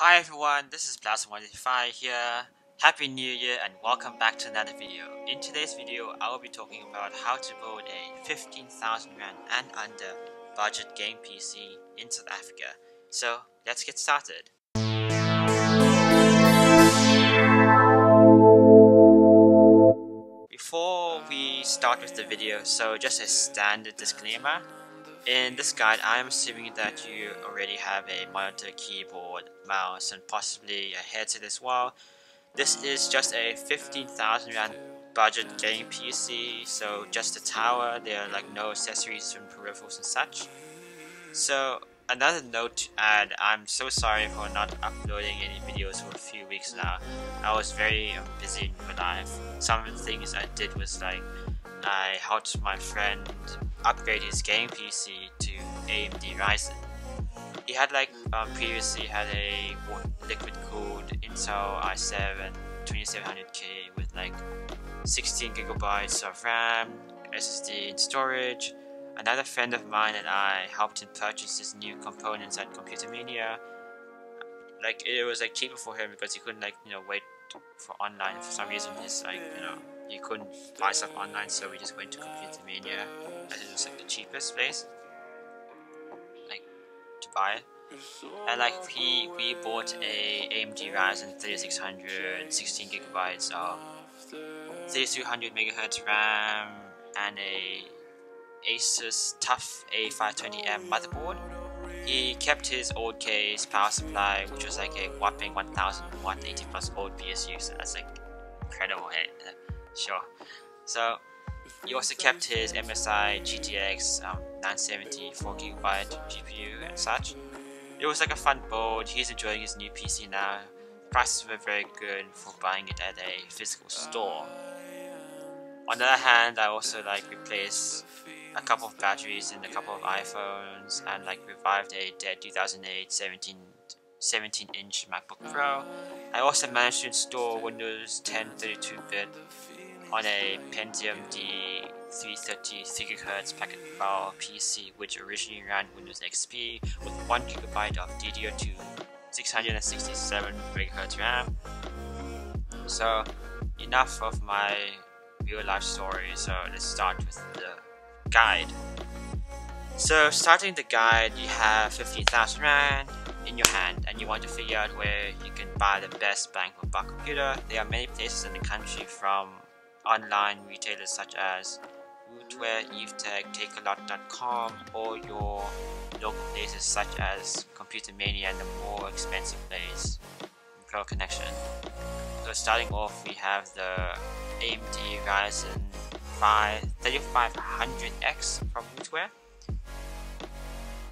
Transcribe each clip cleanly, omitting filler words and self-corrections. Hi everyone, this is Plasma185 here. Happy New Year and welcome back to another video. In today's video, I will be talking about how to build a 15,000 Rand and under budget game PC in South Africa. So let's get started. Before we start with the video, so just a standard disclaimer. In this guide, I am assuming that you already have a monitor, keyboard, mouse, and possibly a headset as well. This is just a 15,000 Rand budget game PC, so just a tower, there are like no accessories and peripherals and such. So another note to add, I'm so sorry for not uploading any videos for a few weeks now. I was very busy in my life. Some of the things I did was like, I helped my friend upgrade his game PC to AMD Ryzen. He had like previously had a liquid cooled Intel i7 2700K with like 16 GB of RAM, SSD and storage. Another friend of mine and I helped him purchase his new components at Computer Mania. Like it was like cheaper for him because he couldn't like wait for online for some reason. It's like you couldn't buy stuff online, so we just went to Computer Mania as it was like the cheapest place like to buy it. And like we bought a AMD Ryzen 3600, 16 GB of 3200 MHz RAM and a Asus TUF A520M motherboard. He kept his old case, power supply, which was like a whopping 1000 watt 80 plus old PSU, so that's like incredible, hey? Sure. So he also kept his MSI GTX 970 4 GB GPU and such. It was like a fun build. He's enjoying his new PC now. Prices were very good for buying it at a physical store. On the other hand, I also like replaced a couple of batteries in a couple of iPhones and like revived a dead 2008 17-inch MacBook Pro. I also managed to install Windows 10 32-bit on a Pentium D 330 GHz packet file PC, which originally ran Windows XP with 1 GB of DDR2 667 MHz RAM. So enough of my real life story, so let's start with the guide. So starting the guide, you have 15,000 Rand in your hand and you want to figure out where you can buy the best bang for buck computer. There are many places in the country, from online retailers such as Wootware, Evetech, takealot.com, or your local places such as Computer Mania and the more expensive place, Pro Connection. So starting off, we have the AMD Ryzen 5 3500X from Wootware.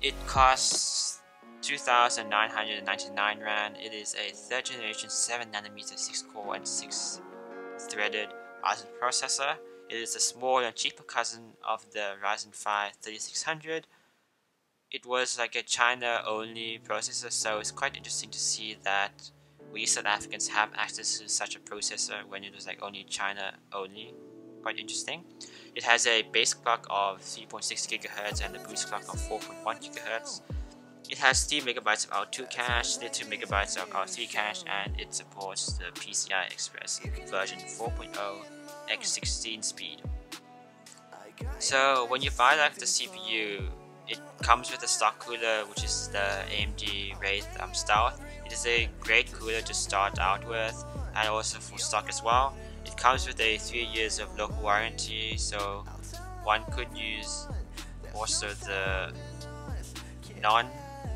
It costs 2,999 Rand. It is a 3rd generation 7nm 6-core and 6-threaded Ryzen processor. It is a smaller and cheaper cousin of the Ryzen 5 3600. It was like a China only processor, so it's quite interesting to see that we South Africans have access to such a processor when it was like only China only. Quite interesting. It has a base clock of 3.6 GHz and a boost clock of 4.1 GHz. It has 3 MB of R2 cache, 2 MB of R3 cache, and it supports the PCI Express version 4.0 x16 speed. So when you buy like the CPU, it comes with a stock cooler, which is the AMD Wraith Stealth. It is a great cooler to start out with, and also for stock as well. It comes with a 3 years of local warranty, so one could use also the non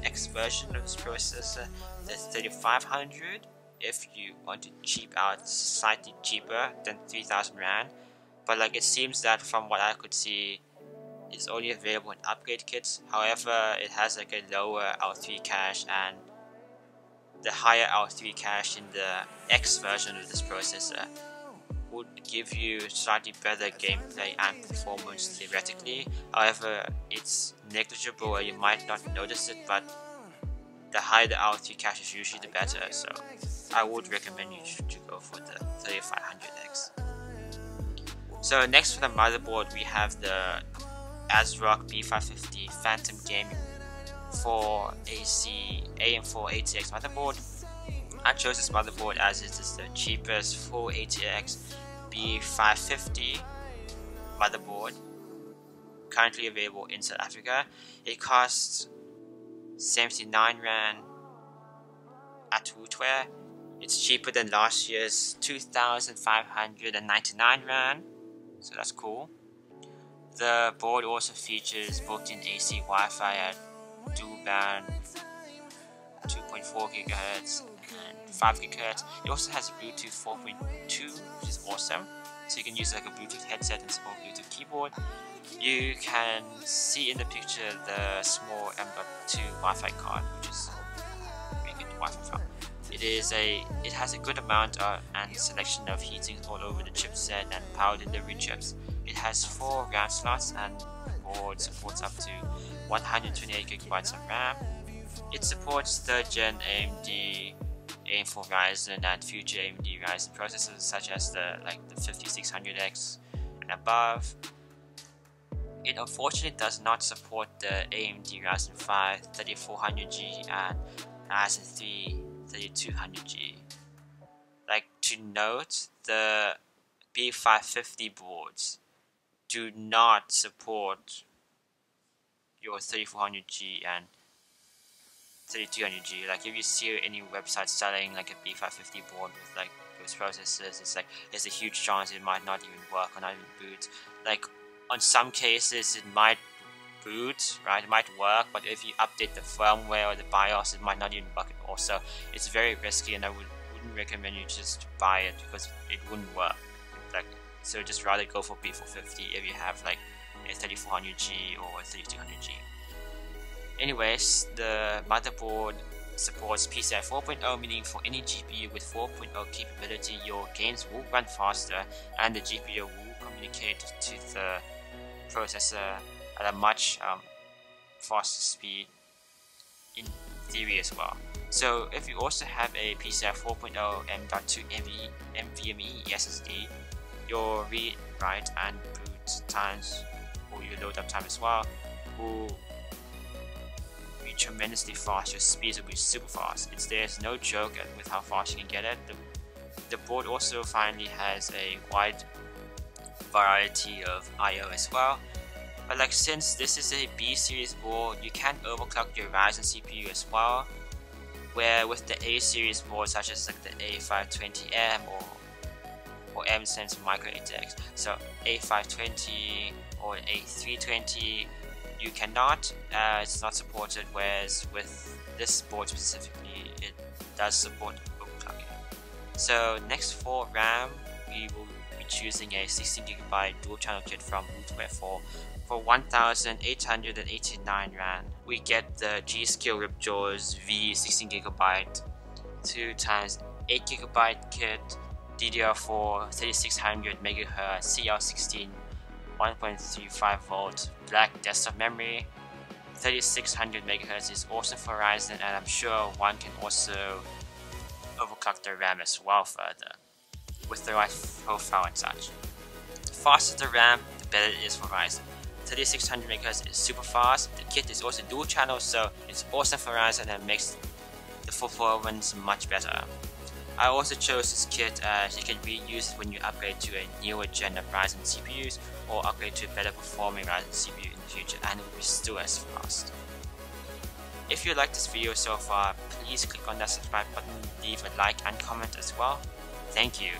X version of this processor, the 3500, if you want to cheap out slightly cheaper than 3,000 Rand. But like it seems that from what I could see, it's only available in upgrade kits. However, it has like a lower R3 cache, and the higher R3 cache in the X version of this processor would give you slightly better gameplay and performance theoretically. However, it's negligible or you might not notice it, but the higher the R3 cache is usually the better, so I would recommend you to go for the 3500X. So next for the motherboard, we have the ASRock B550 Phantom Gaming 4 AC AM4 ATX motherboard. I chose this motherboard as it is the cheapest full ATX B550 motherboard currently available in South Africa. It costs 79 Rand at Wootware. It's cheaper than last year's 2,599 Rand, so that's cool. The board also features built-in AC Wi-Fi at dual band 2.4 GHz and 5 GHz. It also has Bluetooth 4.2, which is awesome. So you can use like a Bluetooth headset and small Bluetooth keyboard. You can see in the picture the small M.2 Wi-Fi card, which is making Wi-Fi from. It has a good amount of and selection of heatings all over the chipset and power delivery chips. It has 4 RAM slots and board supports up to 128GB of RAM. It supports 3rd gen AMD AM4 Ryzen and future AMD Ryzen processors such as the 5600X and above. It unfortunately does not support the AMD Ryzen 5 3400G and Ryzen 3 3200G. Like to note, the B550 boards do not support your 3400G and 3200G. Like if you see any website selling like a B550 board with like those processors, it's like there's a huge chance it might not even work or not even boot. Like on some cases it might boot, right? It might work, but if you update the firmware or the BIOS, it might not even work at all. So it's very risky, and I wouldn't recommend you just buy it because it wouldn't work. Like so, just rather go for B450 if you have like a 3400G or a 3200G. Anyways, the motherboard supports PCI 4.0, meaning for any GPU with 4.0 capability, your games will run faster, and the GPU will communicate to the processor at a much faster speed in theory as well. So if you also have a PCI 4.0 M.2 NVMe SSD, your read, write and boot times or your load up time as well will be tremendously fast. Your speeds will be super fast. There's no joke with how fast you can get it. The board also finally has a wide variety of I/O as well. But like since this is a B series board, you can overclock your Ryzen CPU as well, where with the A series boards such as like the A520M or M stands for micro ATX, so A520 or A320 you cannot, it's not supported, whereas with this board specifically it does support overclocking. So next for RAM, we will be choosing a 16GB dual channel kit from Wootware for 1,889 Rand. We get the G-Skill RipJaws V 16GB, 2x8GB kit, DDR4 3600MHz CL16 1.35V black desktop memory. 3600MHz is awesome for Ryzen, and I'm sure one can also overclock the RAM as well further with the right profile and such. The faster the RAM, the better it is for Ryzen. 3600MHz is super fast. The kit is also dual channel, so it's awesome for Ryzen and makes the performance much better. I also chose this kit as it can be used when you upgrade to a newer gen of Ryzen CPUs or upgrade to a better performing Ryzen CPU in the future, and it will be still as fast. If you like this video so far, please click on that subscribe button, leave a like and comment as well. Thank you.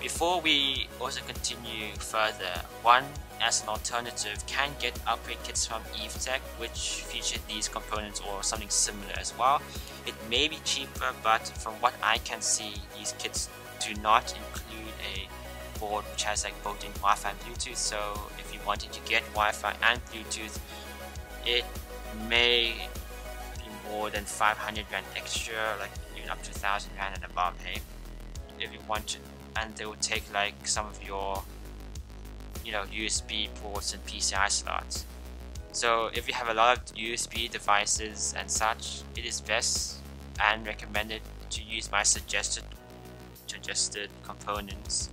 Before we also continue further, one as an alternative can get upgrade kits from Evetech which feature these components or something similar as well. It may be cheaper, but from what I can see, these kits do not include a board which has like built-in Wi-Fi and Bluetooth, so if you wanted to get Wi-Fi and Bluetooth, it may be more than 500 Rand extra, like even up to 1,000 Rand and above, hey, if you want to. And they will take like some of your, you know, USB ports and PCI slots. So if you have a lot of USB devices and such, it is best and recommended to use my suggested components,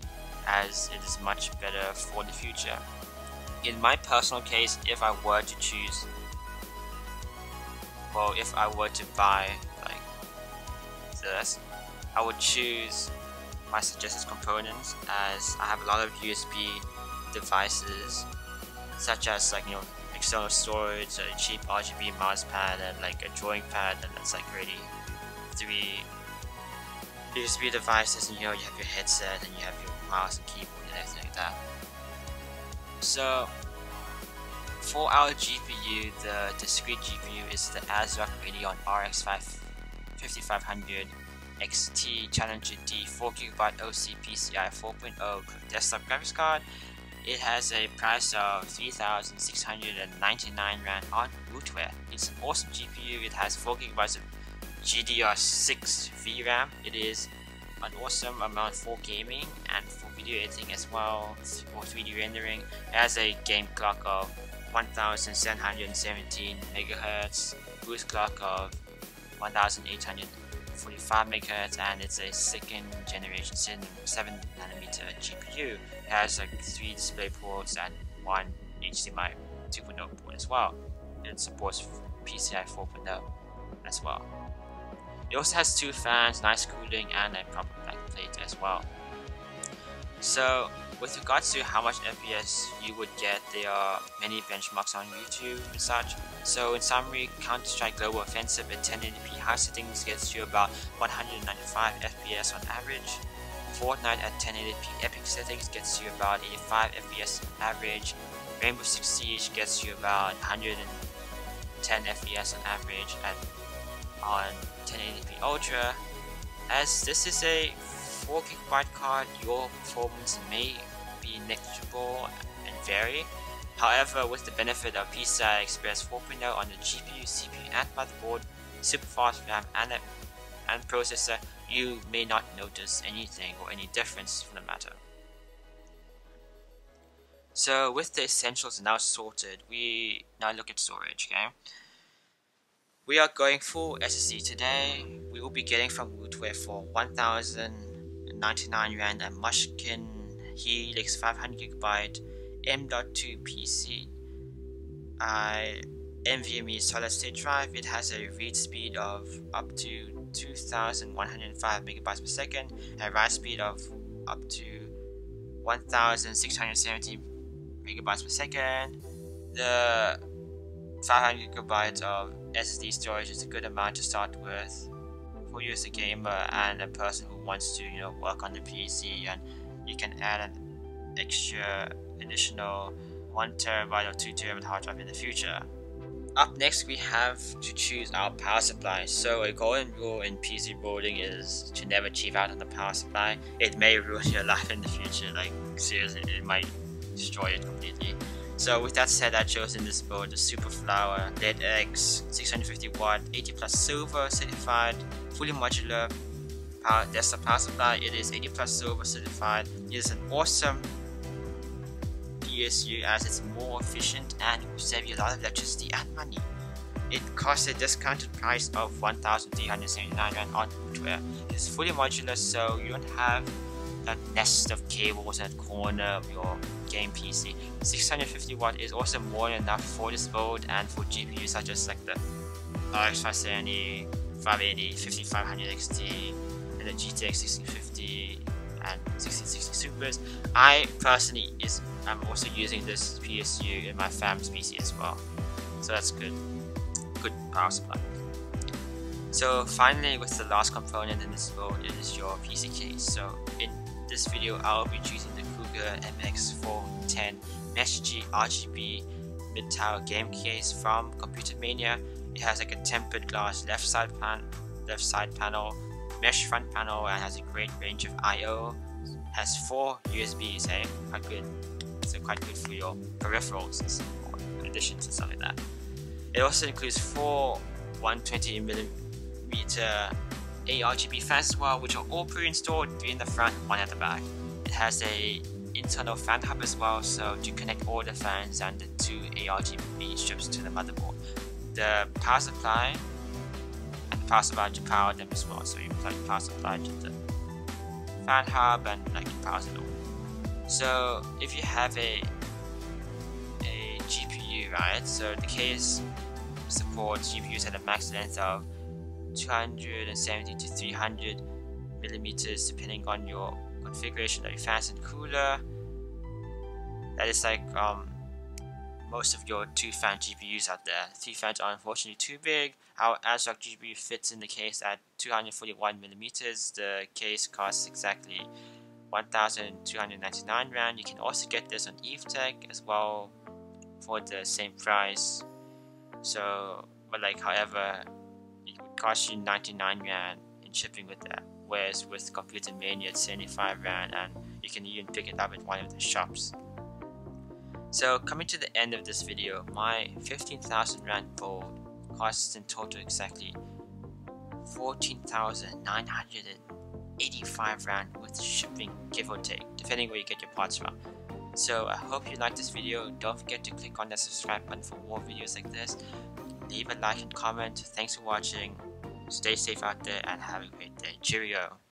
as it is much better for the future. In my personal case, if I were to choose, well, if I were to buy like to this, I would choose my suggested components, as I have a lot of USB devices such as external storage, a cheap RGB mouse pad, and a drawing pad, and that's really three USB devices, and you have your headset and you have your mouse and keyboard and everything like that. So for our GPU, the discrete GPU is the ASRock Radeon RX 5500 XT Challenger D 4GB OC PCI 4.0 desktop graphics card. It has a price of 3,699 Rand on Wootware. It's an awesome GPU. It has 4GB of GDDR6 VRAM. It is an awesome amount for gaming and for video editing as well, for 3D rendering. It has a game clock of 1717 MHz, boost clock of 1845 MHz, and it's a second generation 7nm GPU. It has 3 display ports and 1 HDMI 2.0 port as well. It supports PCI 4.0 as well. It also has 2 fans, nice cooling, and a proper backplate as well. So with regards to how much FPS you would get, there are many benchmarks on YouTube and such. So in summary, Counter-Strike Global Offensive at 1080p high settings gets you about 195 FPS on average. Fortnite at 1080p epic settings gets you about 85 FPS on average. Rainbow Six Siege gets you about 110 FPS on average on 1080p Ultra. As this is a 4GB card, your performance may be negligible and vary. However, with the benefit of PCI Express 4.0 on the GPU, CPU, and motherboard, superfast RAM, and processor, you may not notice anything or any difference for the matter. So, with the essentials now sorted, we now look at storage. Okay, we are going full SSD today. We will be getting from Wootware for 1,099 Rand a Mushkin Helix 500GB M.2 PC, NVMe solid state drive. It has a read speed of up to 2,105 megabytes per second, and a write speed of up to 1,670 megabytes per second. The 500GB of SSD storage is a good amount to start with for you as a gamer and a person who wants to work on the PC, and you can add an extra additional 1TB or 2TB hard drive in the future. Up next, we have to choose our power supply. So a golden rule in PC building is to never cheap out on the power supply. It may ruin your life in the future, seriously, it might destroy it completely. So with that said, I chose in this board the Superflower DeadX 650W 80 Plus Silver certified fully modular desktop power supply. It is 80 Plus Silver certified. It is an awesome PSU, as it's more efficient and will save you a lot of electricity and money. It costs a discounted price of 1,379 Rand on Wootware. It's fully modular, so you don't have that nest of cables in the corner of your game PC. 650W is also more than enough for this build and for GPUs such as the RX 570, 580, 5500 XT, and the GTX 1650 and 1660 Supers. I personally I'm also using this PSU in my fam's PC as well, so that's good power supply. So finally, with the last component in this build, it is your PC case. So in this video, I'll be choosing the Cougar MX410 Mesh G RGB mid-tower game case from Computer Mania. It has a tempered glass left side panel, mesh front panel, and has a great range of I/O. Has 4 USBs, quite good for your peripherals and some additions and stuff like that. It also includes 4 120mm ARGB fans as well, which are all pre-installed, 3 in the front, 1 at the back. It has a internal fan hub as well, so to connect all the fans and the 2 ARGB strips to the motherboard. The power supply and the power supply to power them as well, so you plug the power supply to the fan hub and it powers it all. So if you have a GPU, right, so the case supports GPUs at a max length of 270 to 300 millimeters, depending on your configuration of your fans and cooler. That is like most of your 2-fan GPUs out there. 3 fans are unfortunately too big. Our ASRock GPU fits in the case at 241 millimeters. The case costs exactly 1,299 Rand. You can also get this on Evetech as well for the same price. So, but like, however, it would cost you 99 Rand in shipping with that. Whereas with Computer Mania, it's 75 Rand, and you can even pick it up at one of the shops. So coming to the end of this video, my 15,000 Rand board costs in total exactly 14,985 Rand with shipping, give or take, depending where you get your parts from. So I hope you liked this video. Don't forget to click on that subscribe button for more videos like this. Leave a like and comment. Thanks for watching. Stay safe out there and have a great day. Cheerio.